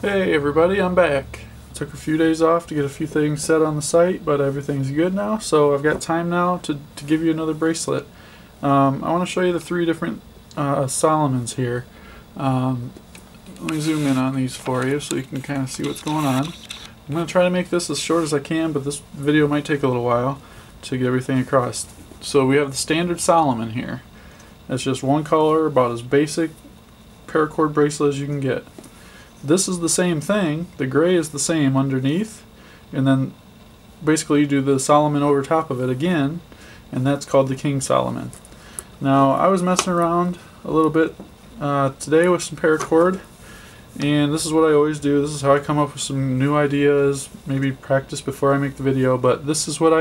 Hey everybody, I'm back. Took a few days off to get a few things set on the site, but everything's good now, so I've got time now to give you another bracelet. I want to show you the three different Solomons here. Let me zoom in on these for you so you can kind of see what's going on. I'm going to try to make this as short as I can, but this video might take a little while to get everything across. So we have the standard Solomon here. It's just one color, about as basic paracord bracelet as you can get. This is the same thing, the gray is the same underneath, and then basically you do the Solomon over top of it again, and that's called the King Solomon. Now I was messing around a little bit today with some paracord, and this is what I always do. This is how I come up with some new ideas, maybe practice before I make the video, but this is what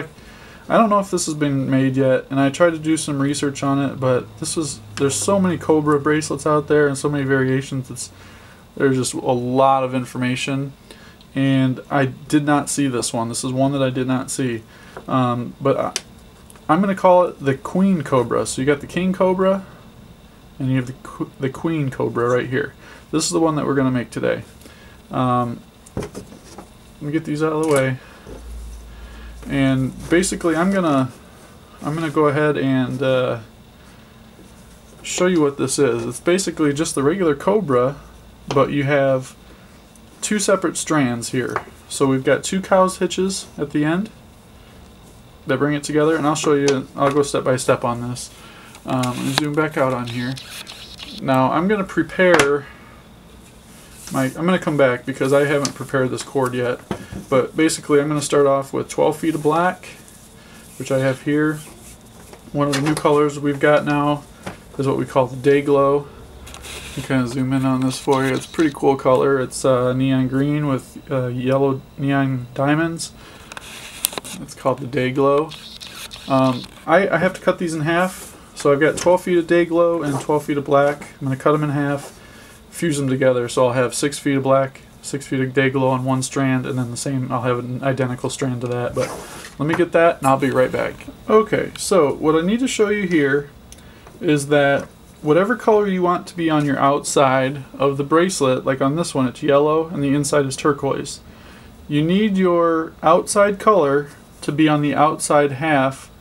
I don't know if this has been made yet, and I tried to do some research on it, but there's so many Cobra bracelets out there and so many variations. There's just a lot of information, and I did not see this one. This is one that I did not see, but I'm going to call it the Queen Cobra. So you got the King Cobra, and you have the Queen Cobra right here. This is the one that we're going to make today. Let me get these out of the way, and basically I'm gonna go ahead and show you what this is. It's basically just the regular Cobra, but you have two separate strands here. So we've got two cow's hitches at the end that bring it together, and I'll show you, I'll go step by step on this. And zoom back out on here. Now I'm going to prepare I'm going to come back because I haven't prepared this cord yet, but basically I'm going to start off with 12 feet of black, which I have here. One of the new colors we've got now is what we call the Dayglow. I'll kind of zoom in on this for you. It's a pretty cool color. It's neon green with yellow neon diamonds. It's called the Dayglow. I have to cut these in half, so I've got 12 feet of Dayglow and 12 feet of black. I'm going to cut them in half, fuse them together, so I'll have 6 feet of black, 6 feet of Dayglow on one strand, and then the same, I'll have an identical strand to that. But let me get that, and I'll be right back. Okay, so what I need to show you here is that whatever color you want to be on your outside of the bracelet, like on this one it's yellow and the inside is turquoise, you need your outside color to be on the outside half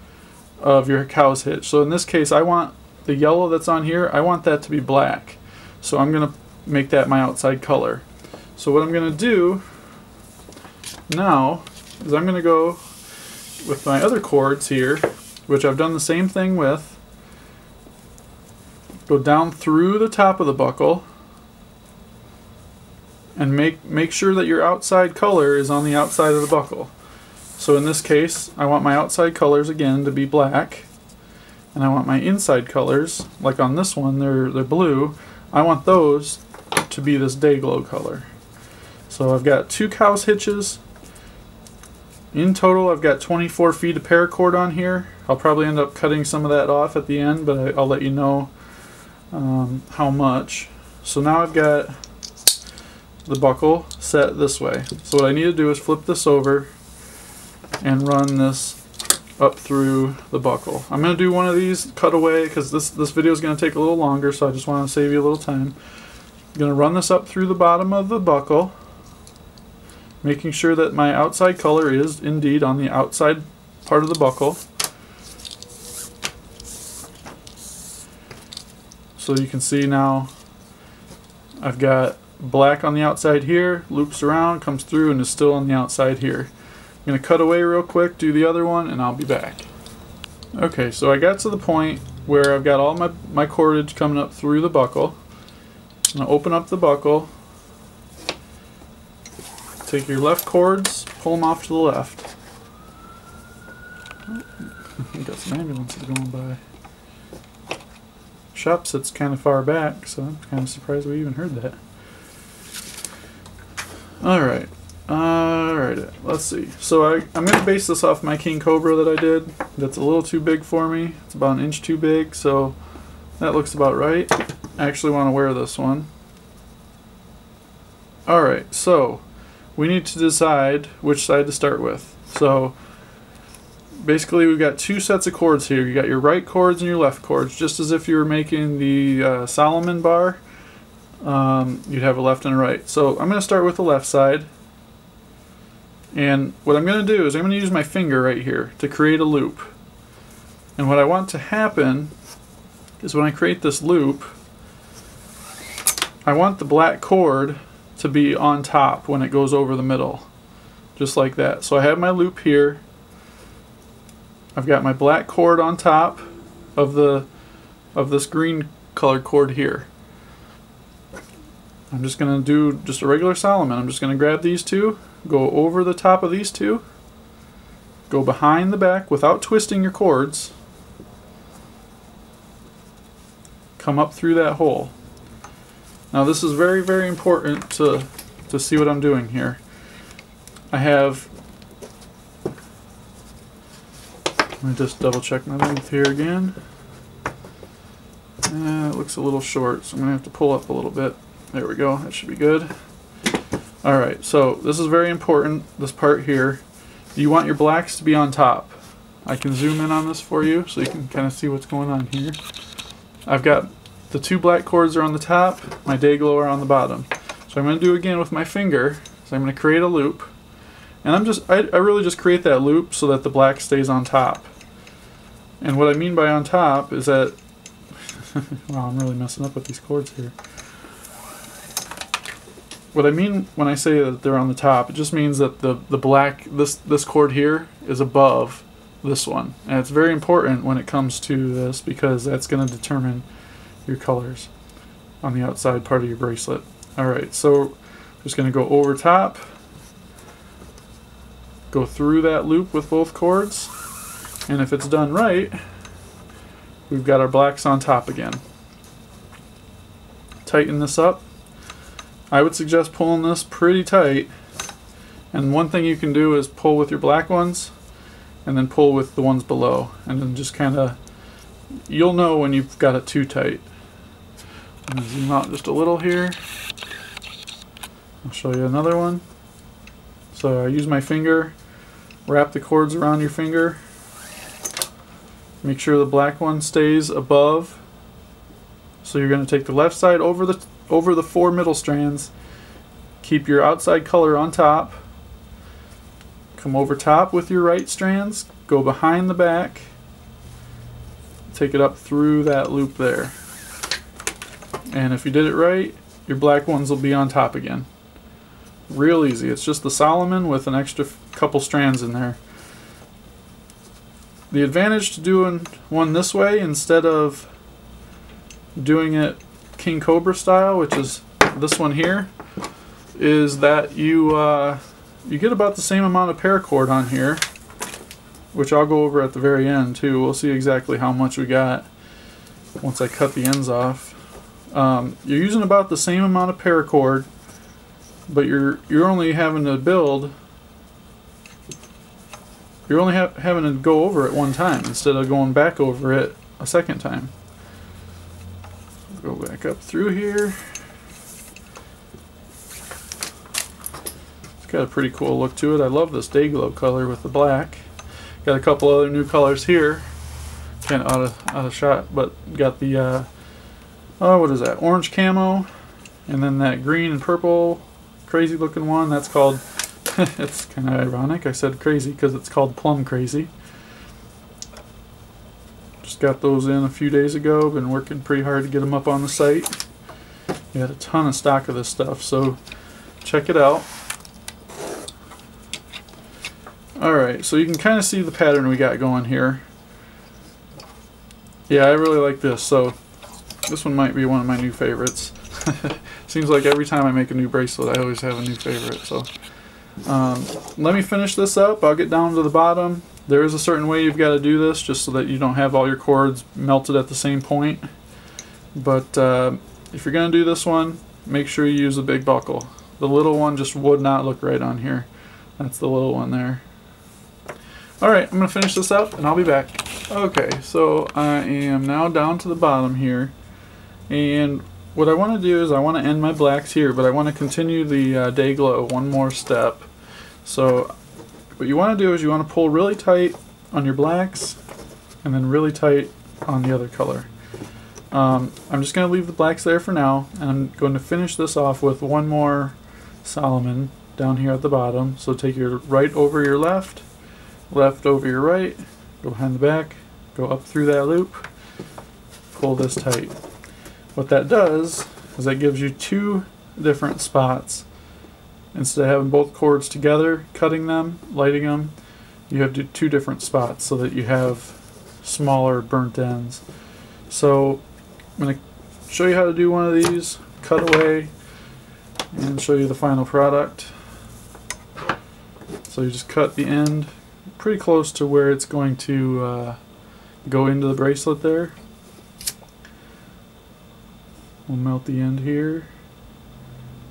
of your cow's hitch. So in this case, I want the yellow that's on here, I want that to be black. So I'm going to make that my outside color. So what I'm going to do now is I'm going to go with my other cords here, which I've done the same thing with. Go down through the top of the buckle and make sure that your outside color is on the outside of the buckle. So in this case, I want my outside colors again to be black, and I want my inside colors, like on this one they're blue, I want those to be this Dayglow color. So I've got two cow's hitches. In total, I've got 24 feet of paracord on here. I'll probably end up cutting some of that off at the end, but I'll let you know how much. So now I've got the buckle set this way. So what I need to do is flip this over and run this up through the buckle. I'm going to do one of these cutaway because this video is going to take a little longer, so I just want to save you a little time. I'm going to run this up through the bottom of the buckle, making sure that my outside color is indeed on the outside part of the buckle. So you can see now I've got black on the outside here, loops around, comes through, and is still on the outside here. I'm going to cut away real quick, do the other one, and I'll be back. Okay, so I got to the point where I've got all my cordage coming up through the buckle. I'm going to open up the buckle, take your left cords, pull them off to the left. Oh, I got some ambulances going by. Shop sits kind of far back, so I'm kind of surprised we even heard that. Alright, let's see. So I'm going to base this off my King Cobra that I did. That's a little too big for me. It's about an inch too big, so that looks about right. I actually want to wear this one. Alright, so we need to decide which side to start with. So basically, we've got two sets of cords here. You got your right cords and your left cords, just as if you were making the Solomon bar. you'd have a left and a right. So I'm going to start with the left side. And what I'm going to do is I'm going to use my finger right here to create a loop. And what I want to happen is when I create this loop, I want the black cord to be on top when it goes over the middle, just like that. So I have my loop here. I've got my black cord on top of this green colored cord here. I'm just going to do just a regular Solomon. I'm just going to grab these two, go over the top of these two, go behind the back without twisting your cords, come up through that hole. Now this is very, very important to see what I'm doing here. I have, let me just double check my length here again. It looks a little short, so I'm going to have to pull up a little bit. There we go, that should be good. Alright, so this is very important, this part here. You want your blacks to be on top. I can zoom in on this for you so you can kind of see what's going on here. I've got the two black cords are on the top, my Dayglow are on the bottom. So I'm going to do again with my finger. So I'm going to create a loop. And I really just create that loop so that the black stays on top. And what I mean by on top is that, wow, I'm really messing up with these cords here. What I mean when I say that they're on the top, it just means that the black, this cord here is above this one. And it's very important when it comes to this because that's going to determine your colors on the outside part of your bracelet. Alright, so I'm just going to go over top, go through that loop with both cords, and if it's done right, we've got our blacks on top again. Tighten this up. I would suggest pulling this pretty tight, and one thing you can do is pull with your black ones and then pull with the ones below, and then just kind of, you'll know when you've got it too tight. I'm going to zoom out just a little here. I'll show you another one. So I use my finger, wrap the cords around your finger, make sure the black one stays above. So you're going to take the left side over the four middle strands, keep your outside color on top, come over top with your right strands, go behind the back, take it up through that loop there. And if you did it right, your black ones will be on top again. Real easy. It's just the Solomon with an extra couple strands in there. The advantage to doing one this way instead of doing it King Cobra style, which is this one here, is that you get about the same amount of paracord on here, which I'll go over at the very end too. We'll see exactly how much we got once I cut the ends off. You're using about the same amount of paracord, but you're only having to build. You're only having to go over it one time instead of going back over it a second time. Go back up through here. It's got a pretty cool look to it. I love this Dayglow color with the black. Got a couple other new colors here. Kind of out of shot, but got the what is that? Orange camo, and then that green and purple crazy looking one. That's called. It's kind of ironic. I said crazy because it's called plum crazy. Just got those in a few days ago. Been working pretty hard to get them up on the site. We had a ton of stock of this stuff, so check it out. Alright, so you can kind of see the pattern we got going here. Yeah, I really like this, so this one might be one of my new favorites. Seems like every time I make a new bracelet, I always have a new favorite. So let me finish this up. I'll get down to the bottom. There is a certain way you've got to do this just so that you don't have all your cords melted at the same point. But if you're going to do this one, make sure you use a big buckle. The little one just would not look right on here. That's the little one there. Alright, I'm going to finish this up and I'll be back. Okay, so I am now down to the bottom here. And what I want to do is I want to end my blacks here, but I want to continue the Dayglow one more step. So what you want to do is you want to pull really tight on your blacks and then really tight on the other color. I'm just going to leave the blacks there for now, and I'm going to finish this off with one more Solomon down here at the bottom. So take your right over your left, left over your right, go behind the back, go up through that loop, pull this tight. What that does is that gives you two different spots. Instead of having both cords together, cutting them, lighting them, you have two different spots so that you have smaller burnt ends. So I'm going to show you how to do one of these, cut away, and show you the final product. So you just cut the end pretty close to where it's going to go into the bracelet there. We'll melt the end here.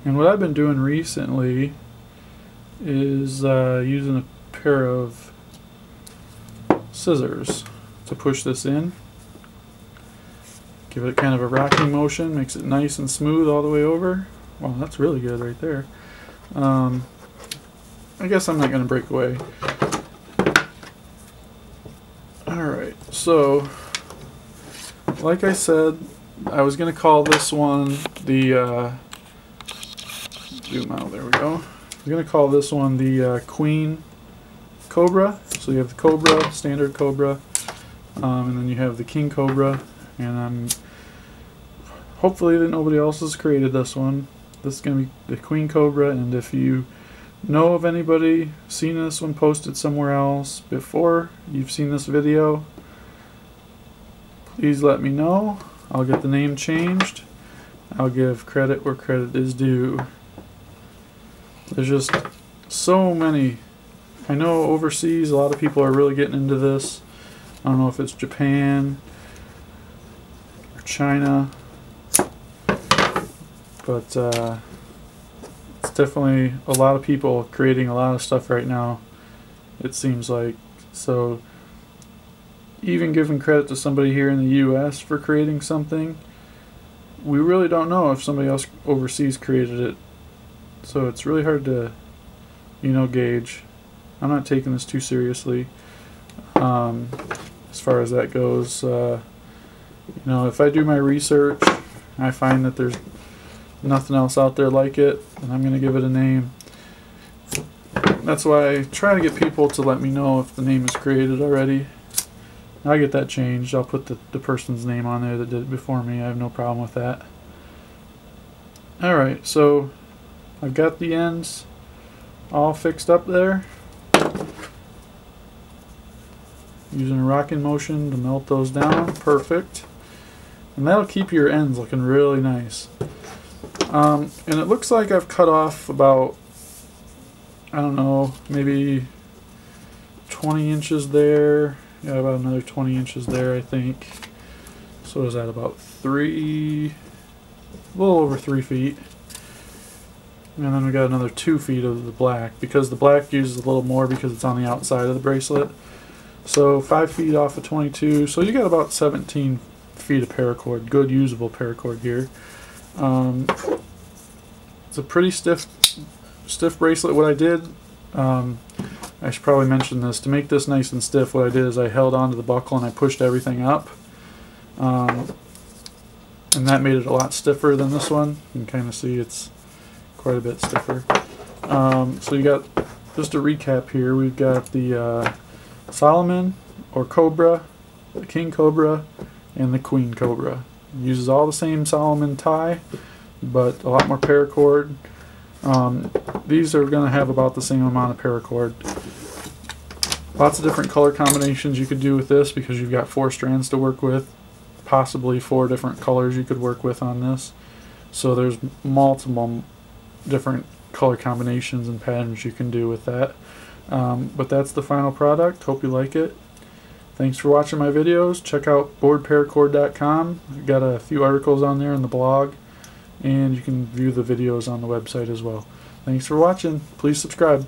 And what I've been doing recently is using a pair of scissors to push this in. Give it kind of a rocking motion, makes it nice and smooth all the way over. Wow, that's really good right there. I guess I'm not going to break away. Alright, so like I said, I was going to call this one the... zoom out, there we go. I'm going to call this one the Queen Cobra. So you have the Cobra, standard Cobra, and then you have the King Cobra. And hopefully that nobody else has created this one. This is going to be the Queen Cobra, and if you know of anybody seen this one posted somewhere else before you've seen this video, please let me know. I'll get the name changed. I'll give credit where credit is due. There's just so many. I know overseas a lot of people are really getting into this. I don't know if it's Japan or China, but it's definitely a lot of people creating a lot of stuff right now, it seems like. So even giving credit to somebody here in the US for creating something, we really don't know if somebody else overseas created it. So it's really hard to, you know, gauge. I'm not taking this too seriously as far as that goes. You know, if I do my research, I find that there's nothing else out there like it, and I'm going to give it a name. That's why I try to get people to let me know if the name is created already. I'll get that changed. I'll put the person's name on there that did it before me. I have no problem with that. Alright, so I've got the ends all fixed up there, using a rocking motion to melt those down. Perfect. And that'll keep your ends looking really nice. And it looks like I've cut off about, I don't know, maybe 20 inches there. Yeah, about another 20 inches there, I think. So is that about a little over 3 feet. And then we got another 2 feet of the black, because the black uses a little more because it's on the outside of the bracelet. So 5 feet off of 22, so you got about 17 feet of paracord, good usable paracord here. It's a pretty stiff bracelet. What I did, I should probably mention this, to make this nice and stiff, what I did is I held onto the buckle and I pushed everything up. And that made it a lot stiffer than this one. You can kind of see it's quite a bit stiffer. So you got, just a recap here, we've got the Solomon or Cobra, the King Cobra, and the Queen Cobra. It uses all the same Solomon tie, but a lot more paracord. These are going to have about the same amount of paracord. Lots of different color combinations you could do with this, because you've got 4 strands to work with, possibly 4 different colors you could work with on this. So there's multiple different color combinations and patterns you can do with that. But that's the final product. Hope you like it. Thanks for watching my videos. Check out boredparacord.com. I've got a few articles on there in the blog, and you can view the videos on the website as well. Thanks for watching. Please subscribe.